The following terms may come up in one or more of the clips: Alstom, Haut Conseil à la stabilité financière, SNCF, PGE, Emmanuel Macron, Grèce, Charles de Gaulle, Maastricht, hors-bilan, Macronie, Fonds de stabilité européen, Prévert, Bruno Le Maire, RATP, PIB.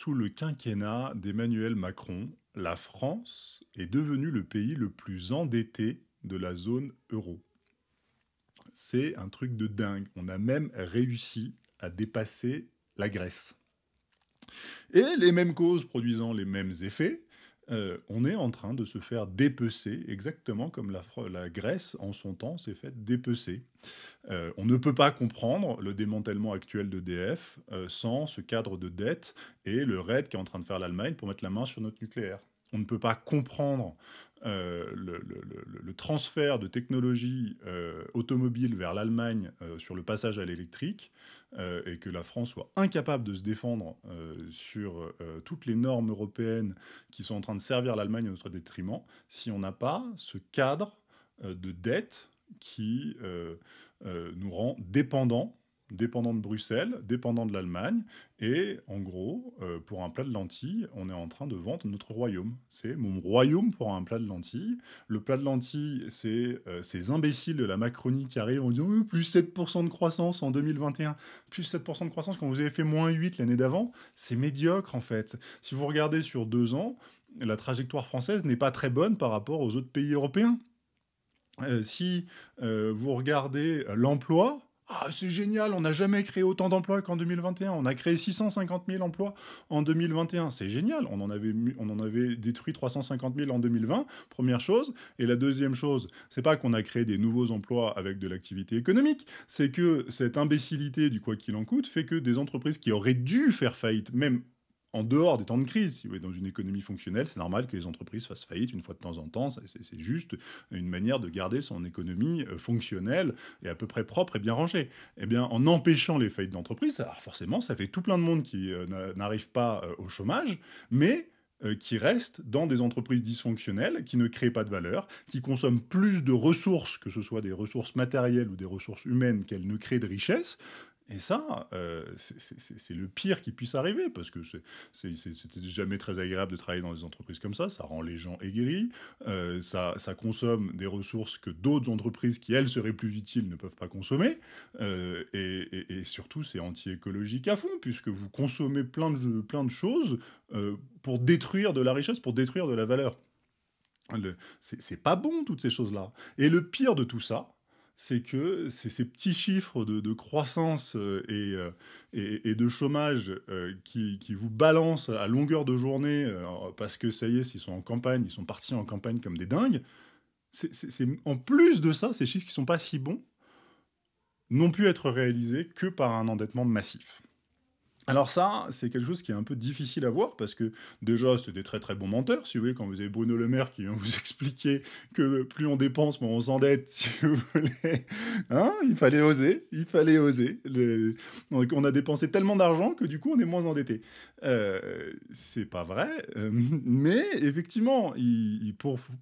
Sous le quinquennat d'Emmanuel Macron, la France est devenue le pays le plus endetté de la zone euro. C'est un truc de dingue. On a même réussi à dépasser la Grèce. Et les mêmes causes produisant les mêmes effets, on est en train de se faire dépecer, exactement comme la Grèce, en son temps, s'est faite dépecer. On ne peut pas comprendre le démantèlement actuel d'EDF sans ce cadre de dette et le raid qui est en train de faire l'Allemagne pour mettre la main sur notre nucléaire. On ne peut pas comprendre le transfert de technologies automobiles vers l'Allemagne sur le passage à l'électrique et que la France soit incapable de se défendre sur toutes les normes européennes qui sont en train de servir l'Allemagne à notre détriment si on n'a pas ce cadre de dette qui nous rend dépendants de Bruxelles, dépendants de l'Allemagne, et en gros, pour un plat de lentilles, on est en train de vendre notre royaume. C'est mon royaume pour un plat de lentilles. Le plat de lentilles, c'est ces imbéciles de la Macronie qui arrivent en disant oh, « plus 7% de croissance en 2021, plus 7% de croissance quand vous avez fait moins 8 l'année d'avant ». C'est médiocre, en fait. Si vous regardez sur 2 ans, la trajectoire française n'est pas très bonne par rapport aux autres pays européens. Si vous regardez l'emploi, ah, c'est génial, on n'a jamais créé autant d'emplois qu'en 2021. On a créé 650 000 emplois en 2021. C'est génial, on en avait détruit 350 000 en 2020, première chose. Et la deuxième chose, c'est pas qu'on a créé des nouveaux emplois avec de l'activité économique, c'est que cette imbécilité du quoi qu'il en coûte fait que des entreprises qui auraient dû faire faillite, même en dehors des temps de crise, si vous êtes dans une économie fonctionnelle, c'est normal que les entreprises fassent faillite une fois de temps en temps. C'est juste une manière de garder son économie fonctionnelle et à peu près propre et bien rangée. Eh bien, en empêchant les faillites d'entreprises, alors forcément, ça fait tout plein de monde qui n'arrive pas au chômage, mais qui restent dans des entreprises dysfonctionnelles, qui ne créent pas de valeur, qui consomment plus de ressources, que ce soit des ressources matérielles ou des ressources humaines, qu'elles ne créent de richesse. Et ça, c'est le pire qui puisse arriver, parce que c'était jamais très agréable de travailler dans des entreprises comme ça. Ça rend les gens aigris, ça consomme des ressources que d'autres entreprises qui, elles, seraient plus utiles ne peuvent pas consommer. Et surtout, c'est anti-écologique à fond, puisque vous consommez plein de choses pour détruire de la richesse, pour détruire de la valeur. C'est pas bon, toutes ces choses-là. Et le pire de tout ça, c'est que ces petits chiffres de croissance et de chômage qui vous balancent à longueur de journée, parce que ça y est, s'ils sont en campagne, ils sont partis en campagne comme des dingues, en plus de ça, ces chiffres qui ne sont pas si bons n'ont pu être réalisés que par un endettement massif. Alors ça, c'est quelque chose qui est un peu difficile à voir, parce que déjà, c'est des très très bons menteurs, si vous voulez, quand vous avez Bruno Le Maire qui vient vous expliquer que plus on dépense, moins on s'endette, si vous voulez, hein, il fallait oser. On a dépensé tellement d'argent que du coup, on est moins endetté. C'est pas vrai, mais effectivement,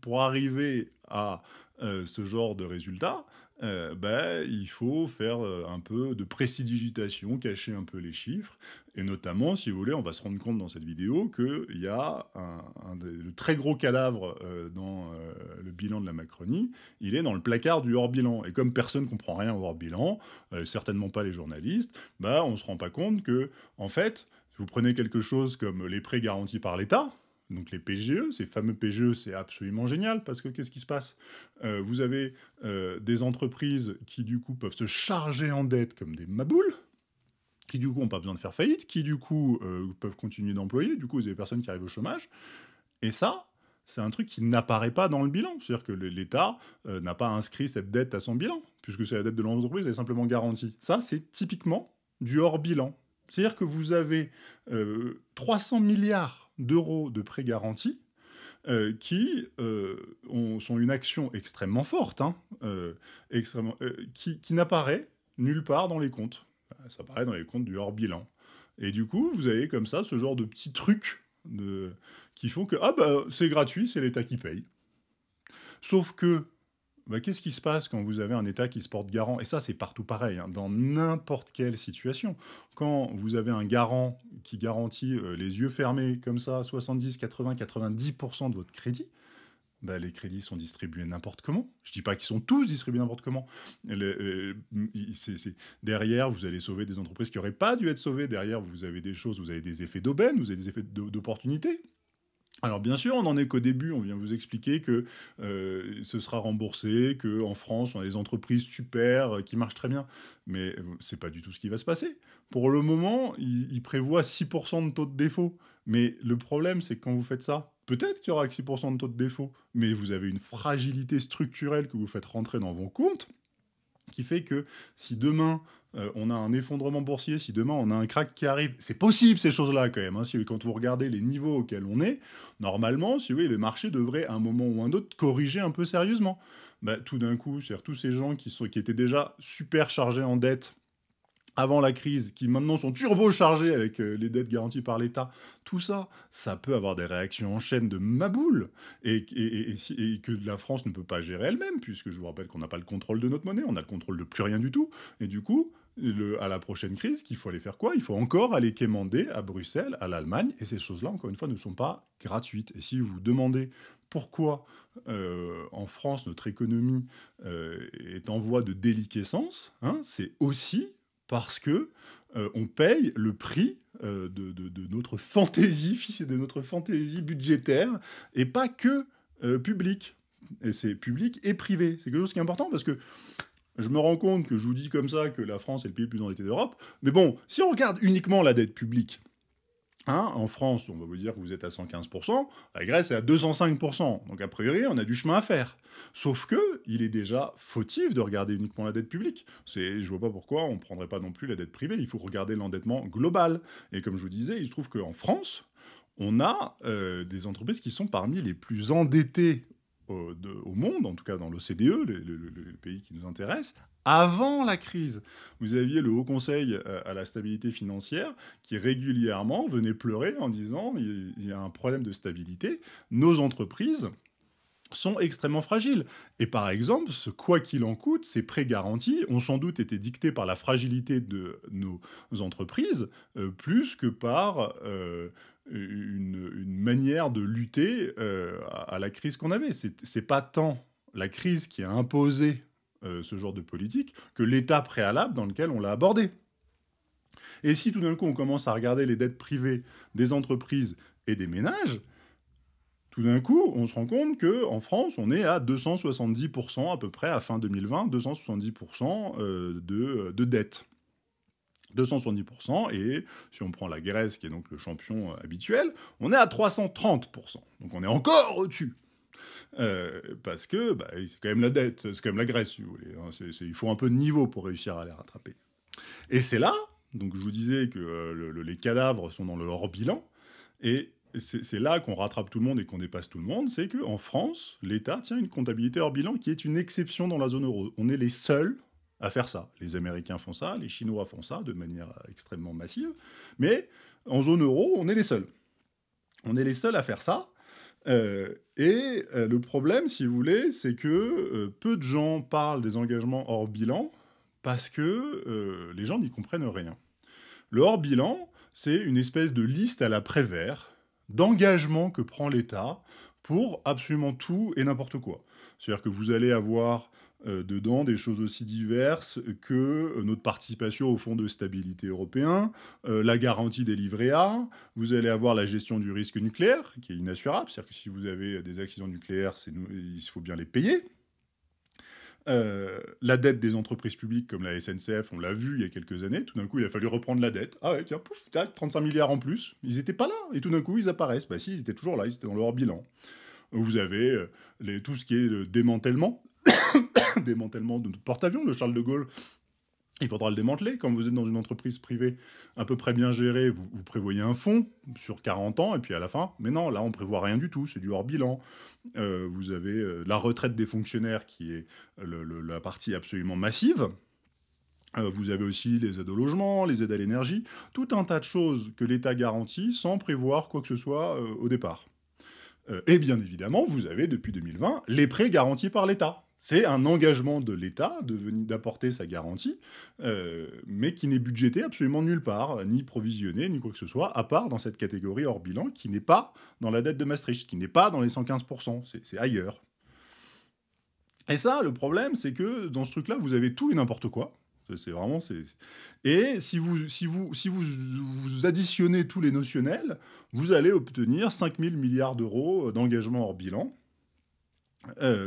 pour arriver à ce genre de résultat, il faut faire un peu de prestidigitation, cacher un peu les chiffres, et notamment, si vous voulez, on va se rendre compte dans cette vidéo qu'il y a le très gros cadavre dans le bilan de la Macronie, il est dans le placard du hors-bilan, et comme personne ne comprend rien au hors-bilan, certainement pas les journalistes, on ne se rend pas compte que, en fait, vous prenez quelque chose comme les prêts garantis par l'État, donc les PGE, ces fameux PGE, c'est absolument génial, parce que qu'est-ce qui se passe? Vous avez des entreprises qui, du coup, peuvent se charger en dette comme des maboules, qui, du coup, n'ont pas besoin de faire faillite, qui, du coup, peuvent continuer d'employer, du coup, vous avez des personnes qui arrivent au chômage, et ça, c'est un truc qui n'apparaît pas dans le bilan, c'est-à-dire que l'État n'a pas inscrit cette dette à son bilan, puisque c'est la dette de l'entreprise, elle est simplement garantie. Ça, c'est typiquement du hors-bilan. C'est-à-dire que vous avez 300 milliards d'euros de prêts garantis qui sont une action extrêmement forte, hein, qui n'apparaît nulle part dans les comptes. Ça apparaît dans les comptes du hors-bilan. Et du coup, vous avez comme ça ce genre de petits trucs qui font que c'est gratuit, c'est l'État qui paye. Sauf que qu'est-ce qui se passe quand vous avez un État qui se porte garant? Et ça, c'est partout pareil, hein, dans n'importe quelle situation. Quand vous avez un garant qui garantit les yeux fermés, comme ça, 70, 80, 90% de votre crédit, bah, les crédits sont distribués n'importe comment. Je ne dis pas qu'ils sont tous distribués n'importe comment. Derrière, vous allez sauver des entreprises qui n'auraient pas dû être sauvées. Derrière, vous avez des choses, vous avez des effets d'aubaine, vous avez des effets d'opportunité. Alors bien sûr, on n'en est qu'au début, on vient vous expliquer que ce sera remboursé, qu'en France, on a des entreprises super qui marchent très bien. Mais ce n'est pas du tout ce qui va se passer. Pour le moment, il prévoit 6% de taux de défaut. Mais le problème, c'est que quand vous faites ça, peut-être qu'il y aura que 6% de taux de défaut, mais vous avez une fragilité structurelle que vous faites rentrer dans vos comptes, qui fait que si demain on a un effondrement boursier, si demain on a un crack qui arrive, c'est possible ces choses-là quand même. Hein, quand vous regardez les niveaux auxquels on est, normalement, si vous voyez, le marché devrait à un moment ou un autre corriger un peu sérieusement. Bah, tout d'un coup, c'est-à-dire tous ces gens qui étaient déjà super chargés en dette avant la crise, qui maintenant sont turbochargés avec les dettes garanties par l'État, tout ça, ça peut avoir des réactions en chaîne de maboule, et que la France ne peut pas gérer elle-même, puisque je vous rappelle qu'on n'a pas le contrôle de notre monnaie, on a le contrôle de plus rien du tout, et du coup, à la prochaine crise, qu'il faut aller faire quoi? Il faut encore aller quémander à Bruxelles, à l'Allemagne, et ces choses-là, encore une fois, ne sont pas gratuites. Et si vous vous demandez pourquoi, en France, notre économie est en voie de déliquescence, hein, c'est aussi parce que on paye le prix de notre fantaisie budgétaire, et pas que publique. Et c'est public et privé. C'est quelque chose qui est important, parce que je me rends compte que je vous dis comme ça que la France est le pays le plus endetté d'Europe, mais bon, si on regarde uniquement la dette publique, hein, en France, on va vous dire que vous êtes à 115%, la Grèce est à 205%, donc a priori, on a du chemin à faire. Sauf que il est déjà fautif de regarder uniquement la dette publique. Je ne vois pas pourquoi on ne prendrait pas non plus la dette privée, il faut regarder l'endettement global. Et comme je vous disais, il se trouve qu'en France, on a des entreprises qui sont parmi les plus endettées au monde, en tout cas dans l'OCDE, le pays qui nous intéresse, avant la crise. Vous aviez le Haut Conseil à la stabilité financière qui régulièrement venait pleurer en disant « il y a un problème de stabilité, nos entreprises sont extrêmement fragiles ». Et par exemple, ce « quoi qu'il en coûte », ces prêts garantis ont sans doute été dictés par la fragilité de nos entreprises, plus que par une manière de lutter à la crise qu'on avait. C'est pas tant la crise qui a imposé ce genre de politique que l'état préalable dans lequel on l'a abordé. Et si tout d'un coup on commence à regarder les dettes privées des entreprises et des ménages, tout d'un coup, on se rend compte qu'en France, on est à 270% à peu près à fin 2020, 270% de dette. 270%, et si on prend la Grèce, qui est donc le champion habituel, on est à 330%. Donc on est encore au-dessus. Parce que bah, c'est quand même la dette, c'est quand même la Grèce, si vous voulez. Hein. Il faut un peu de niveau pour réussir à les rattraper. Et c'est là, donc je vous disais que les cadavres sont dans le hors-bilan, et c'est là qu'on rattrape tout le monde et qu'on dépasse tout le monde, c'est qu'en France, l'État tient une comptabilité hors-bilan qui est une exception dans la zone euro. On est les seuls à faire ça. Les Américains font ça, les Chinois font ça de manière extrêmement massive, mais en zone euro, on est les seuls. On est les seuls à faire ça, le problème, si vous voulez, c'est que peu de gens parlent des engagements hors bilan parce que les gens n'y comprennent rien. Le hors bilan, c'est une espèce de liste à la Prévert d'engagements que prend l'État pour absolument tout et n'importe quoi. C'est-à-dire que vous allez avoir dedans des choses aussi diverses que notre participation au Fonds de stabilité européen, la garantie des livrets A, vous allez avoir la gestion du risque nucléaire, qui est inassurable, c'est-à-dire que si vous avez des accidents nucléaires, il faut bien les payer. La dette des entreprises publiques comme la SNCF, on l'a vu il y a quelques années, tout d'un coup il a fallu reprendre la dette. Ah ouais, tiens, pouf, tac, 35 milliards en plus. Ils n'étaient pas là, et tout d'un coup ils apparaissent. Bah si, ils étaient toujours là, ils étaient dans leur bilan. Vous avez tout ce qui est le démantèlement, démantèlement de notre porte-avions, le Charles de Gaulle, il faudra le démanteler. Quand vous êtes dans une entreprise privée à peu près bien gérée, vous prévoyez un fonds sur 40 ans, et puis à la fin, mais non, là on prévoit rien du tout, c'est du hors-bilan. Vous avez la retraite des fonctionnaires qui est la partie absolument massive. Vous avez aussi les aides au logement, les aides à l'énergie, tout un tas de choses que l'État garantit sans prévoir quoi que ce soit au départ. Et bien évidemment, vous avez depuis 2020 les prêts garantis par l'État. C'est un engagement de l'État d'apporter sa garantie, mais qui n'est budgété absolument nulle part, ni provisionné, ni quoi que ce soit, à part dans cette catégorie hors bilan, qui n'est pas dans la dette de Maastricht, qui n'est pas dans les 115%, c'est ailleurs. Et ça, le problème, c'est que dans ce truc-là, vous avez tout et n'importe quoi. C'est vraiment... Et si vous additionnez tous les notionnels, vous allez obtenir 5 000 milliards d'euros d'engagement hors bilan,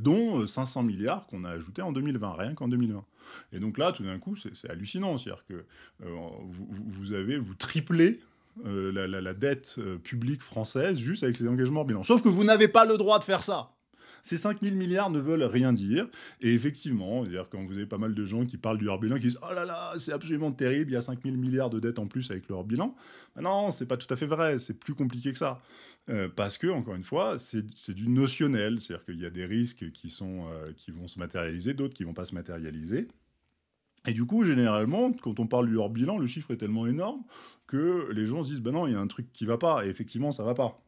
dont 500 milliards qu'on a ajoutés en 2020, rien qu'en 2020. Et donc là, tout d'un coup, c'est hallucinant. C'est-à-dire que vous triplez la dette publique française juste avec ces engagements hors bilan. Sauf que vous n'avez pas le droit de faire ça. Ces 5 000 milliards ne veulent rien dire. Et effectivement, c'est-à-dire quand vous avez pas mal de gens qui parlent du hors bilan, qui disent « Oh là là, c'est absolument terrible, il y a 5 000 milliards de dettes en plus avec le hors bilan. » Non, c'est pas tout à fait vrai, c'est plus compliqué que ça. Parce que, encore une fois, c'est du notionnel. C'est-à-dire qu'il y a des risques qui vont se matérialiser, d'autres qui vont pas se matérialiser. Et du coup, généralement, quand on parle du hors bilan, le chiffre est tellement énorme que les gens se disent « Ben non, il y a un truc qui va pas. » Et effectivement, ça va pas.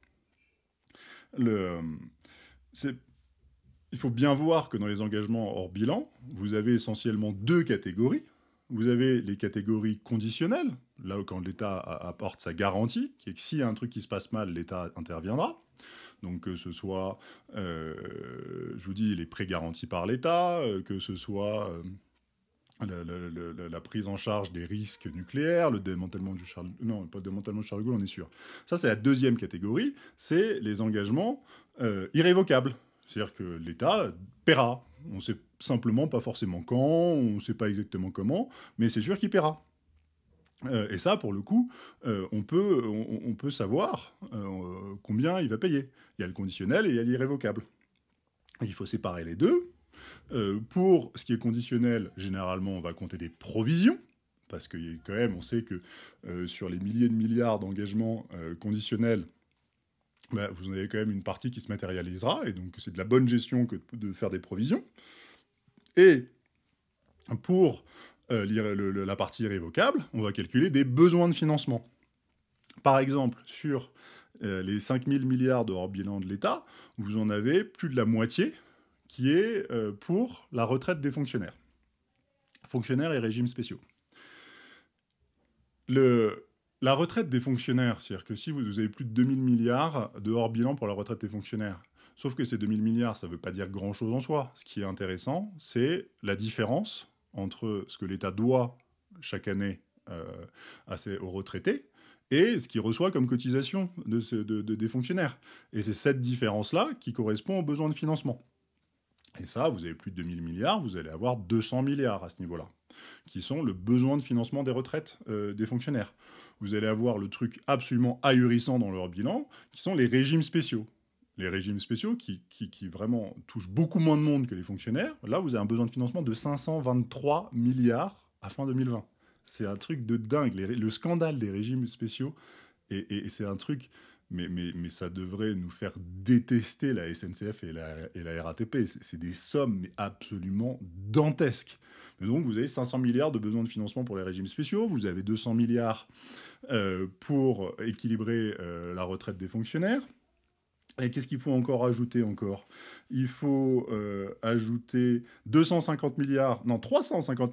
Il faut bien voir que dans les engagements hors bilan, vous avez essentiellement deux catégories. Vous avez les catégories conditionnelles, là où quand l'État apporte sa garantie, qui est que s'il y a un truc qui se passe mal, l'État interviendra. Donc que ce soit, je vous dis, les prêts garantis par l'État, que ce soit la prise en charge des risques nucléaires, le démantèlement du Charles... Non, pas le démantèlement de Charles de Gaulle, on est sûr. Ça, c'est la deuxième catégorie, c'est les engagements irrévocables. C'est-à-dire que l'État paiera. On ne sait simplement pas forcément quand, on ne sait pas exactement comment, mais c'est sûr qu'il paiera. Et ça, pour le coup, on peut savoir combien il va payer. Il y a le conditionnel et il y a l'irrévocable. Il faut séparer les deux. Pour ce qui est conditionnel, généralement, on va compter des provisions, parce que quand même, on sait que sur les milliers de milliards d'engagements conditionnels, bah, vous en avez quand même une partie qui se matérialisera, et donc c'est de la bonne gestion que de faire des provisions. Et pour la partie irrévocable, on va calculer des besoins de financement. Par exemple, sur les 5 000 milliards de hors-bilan de l'État, vous en avez plus de la moitié qui est pour la retraite des fonctionnaires. Fonctionnaires et régimes spéciaux. La retraite des fonctionnaires, c'est-à-dire que si vous avez plus de 2 000 milliards de hors-bilan pour la retraite des fonctionnaires, sauf que ces 2 000 milliards, ça ne veut pas dire grand-chose en soi. Ce qui est intéressant, c'est la différence entre ce que l'État doit chaque année aux retraités et ce qu'il reçoit comme cotisation des fonctionnaires. Et c'est cette différence-là qui correspond aux besoins de financement. Et ça, vous avez plus de 2 000 milliards, vous allez avoir 200 milliards à ce niveau-là, qui sont le besoin de financement des retraites des fonctionnaires. Vous allez avoir le truc absolument ahurissant dans leur bilan, qui sont les régimes spéciaux. Les régimes spéciaux qui vraiment touchent beaucoup moins de monde que les fonctionnaires. Là, vous avez un besoin de financement de 523 milliards à fin 2020. C'est un truc de dingue. Le scandale des régimes spéciaux, et c'est un truc... Mais ça devrait nous faire détester la SNCF et la RATP. C'est des sommes mais absolument dantesques. Et donc vous avez 500 milliards de besoins de financement pour les régimes spéciaux, vous avez 200 milliards pour équilibrer la retraite des fonctionnaires. Et qu'est-ce qu'il faut encore ajouter encore? Il faut ajouter 350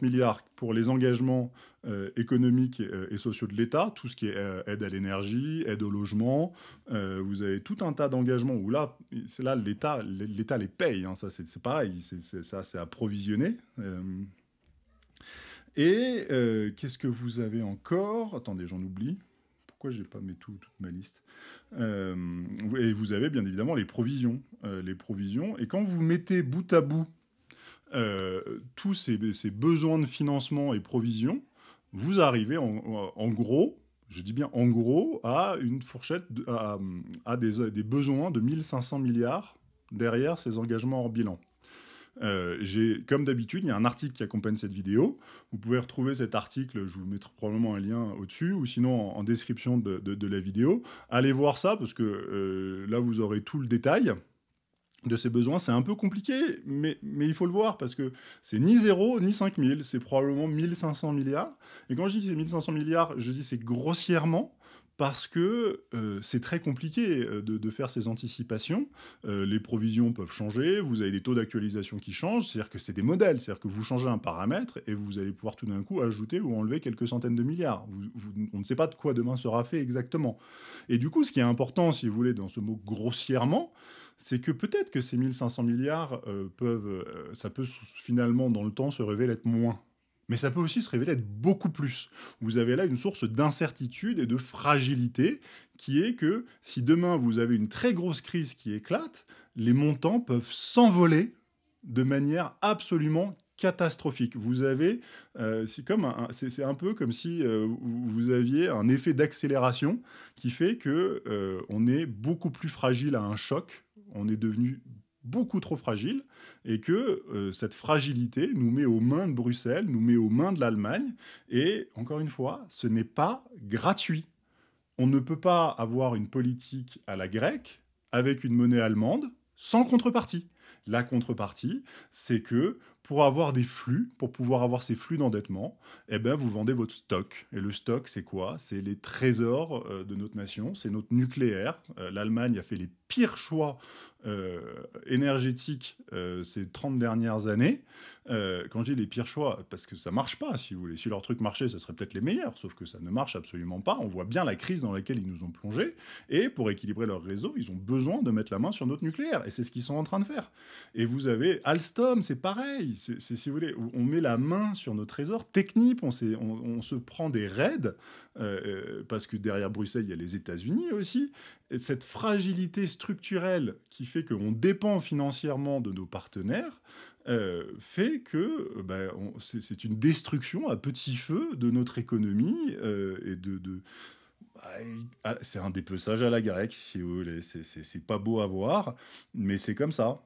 milliards pour les engagements économiques et sociaux de l'État, tout ce qui est aide à l'énergie, aide au logement. Vous avez tout un tas d'engagements où là l'État les paye. Hein, ça, c'est pareil, ça, c'est approvisionné. Qu'est-ce que vous avez encore? Attendez, j'en oublie. Pourquoi j'ai pas mis toute ma liste? Et vous avez bien évidemment les provisions. Et quand vous mettez bout à bout tous ces besoins de financement et provisions, vous arrivez en gros, je dis bien en gros, à une fourchette, à des besoins de 1500 milliards derrière ces engagements hors bilan. Comme d'habitude, il y a un article qui accompagne cette vidéo. Vous pouvez retrouver cet article, je vous mettrai probablement un lien au-dessus, ou sinon en description de la vidéo. Allez voir ça, parce que là, vous aurez tout le détail de ces besoins. C'est un peu compliqué, mais il faut le voir, parce que c'est ni 0, ni 5000, c'est probablement 1500 milliards. Et quand je dis que c'est 1500 milliards, je dis c'est grossièrement, parce que c'est très compliqué de faire ces anticipations. Les provisions peuvent changer, vous avez des taux d'actualisation qui changent, c'est-à-dire que c'est des modèles, c'est-à-dire que vous changez un paramètre et vous allez pouvoir tout d'un coup ajouter ou enlever quelques centaines de milliards. On ne sait pas de quoi demain sera fait exactement. Et du coup, ce qui est important, si vous voulez, dans ce mot grossièrement, c'est que peut-être que ces 1500 milliards, ça peut finalement, dans le temps, se révéler être moins. Mais ça peut aussi se révéler être beaucoup plus. Vous avez là une source d'incertitude et de fragilité qui est que si demain vous avez une très grosse crise qui éclate, les montants peuvent s'envoler de manière absolument catastrophique. Vous avez, c'est un peu comme si vous aviez un effet d'accélération qui fait que on est beaucoup plus fragile à un choc. On est devenu beaucoup trop fragile, et que cette fragilité nous met aux mains de Bruxelles, nous met aux mains de l'Allemagne, et encore une fois, ce n'est pas gratuit. On ne peut pas avoir une politique à la grecque avec une monnaie allemande sans contrepartie. La contrepartie, c'est que pour avoir des flux, pour pouvoir avoir ces flux d'endettement, eh ben vous vendez votre stock. Et le stock, c'est quoi? C'est les trésors de notre nation, c'est notre nucléaire. L'Allemagne a fait les pires choix énergétiques ces 30 dernières années. Quand je dis les pires choix, parce que ça ne marche pas, si vous voulez. Si leur truc marchait, ce serait peut-être les meilleurs, sauf que ça ne marche absolument pas. On voit bien la crise dans laquelle ils nous ont plongés. Et pour équilibrer leur réseau, ils ont besoin de mettre la main sur notre nucléaire. Et c'est ce qu'ils sont en train de faire. Et vous avez Alstom, c'est pareil. C'est, si vous voulez, on met la main sur nos trésors techniques, on se prend des raids, parce que derrière Bruxelles, il y a les États-Unis aussi. Et cette fragilité structurelle qui fait qu'on dépend financièrement de nos partenaires fait que c'est une destruction à petit feu de notre économie et de c'est un dépeçage à la grecque, si vous voulez. C'est pas beau à voir, mais c'est comme ça.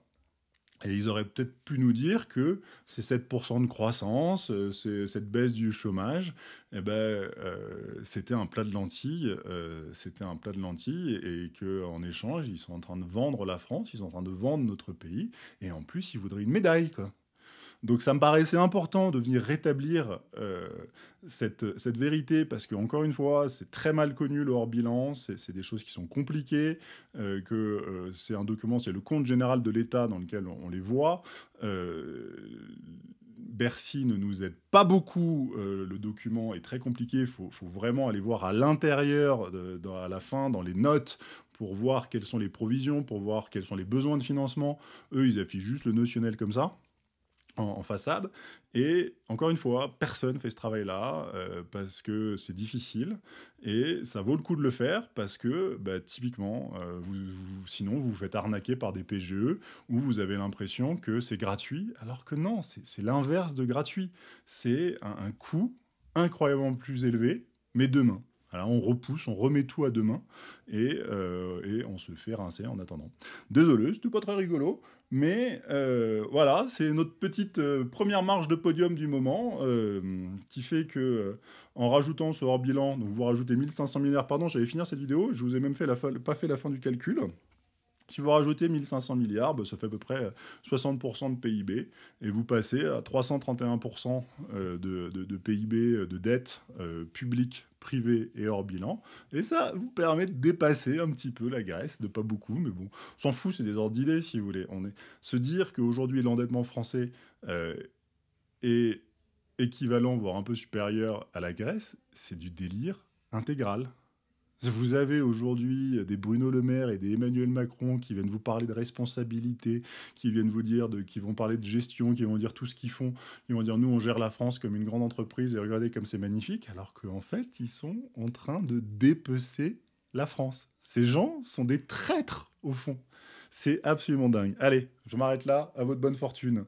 Et ils auraient peut-être pu nous dire que c'est 7% de croissance, c'est cette baisse du chômage, eh ben, c'était un plat de lentilles, et qu'en échange, ils sont en train de vendre la France, ils sont en train de vendre notre pays, et en plus, ils voudraient une médaille, quoi. Donc ça me paraissait important de venir rétablir cette vérité, parce qu'encore une fois, c'est très mal connu le hors-bilan, c'est des choses qui sont compliquées, c'est un document, c'est le compte général de l'État dans lequel on les voit. Bercy ne nous aide pas beaucoup, le document est très compliqué, il faut vraiment aller voir à l'intérieur, à la fin, dans les notes, pour voir quelles sont les provisions, pour voir quels sont les besoins de financement. Eux, ils affichent juste le notionnel comme ça, en façade. Et encore une fois, personne ne fait ce travail-là parce que c'est difficile et ça vaut le coup de le faire parce que typiquement, sinon vous vous faites arnaquer par des PGE où vous avez l'impression que c'est gratuit alors que non, c'est l'inverse de gratuit. C'est un coût incroyablement plus élevé, mais demain. Alors on repousse, on remet tout à demain et on se fait rincer en attendant. Désolé, c'est tout pas très rigolo, mais voilà, c'est notre petite première marche de podium du moment qui fait que, en rajoutant ce hors-bilan, donc vous rajoutez 1500 milliards, pardon, j'allais finir cette vidéo, je vous ai même pas fait la fin du calcul. Si vous rajoutez 1500 milliards, ça fait à peu près 60% de PIB, et vous passez à 331% de PIB de dette publique, privée et hors bilan. Et ça vous permet de dépasser un petit peu la Grèce, de pas beaucoup, mais bon, on s'en fout, c'est des ordres d'idées, si vous voulez. Se dire qu'aujourd'hui, l'endettement français est équivalent, voire un peu supérieur à la Grèce, c'est du délire intégral. Vous avez aujourd'hui des Bruno Le Maire et des Emmanuel Macron qui viennent vous parler de responsabilité, qui viennent vous dire, qui vont parler de gestion, qui vont dire tout ce qu'ils font, ils vont dire nous on gère la France comme une grande entreprise et regardez comme c'est magnifique, alors qu'en fait ils sont en train de dépecer la France. Ces gens sont des traîtres au fond. C'est absolument dingue. Allez, je m'arrête là, à votre bonne fortune.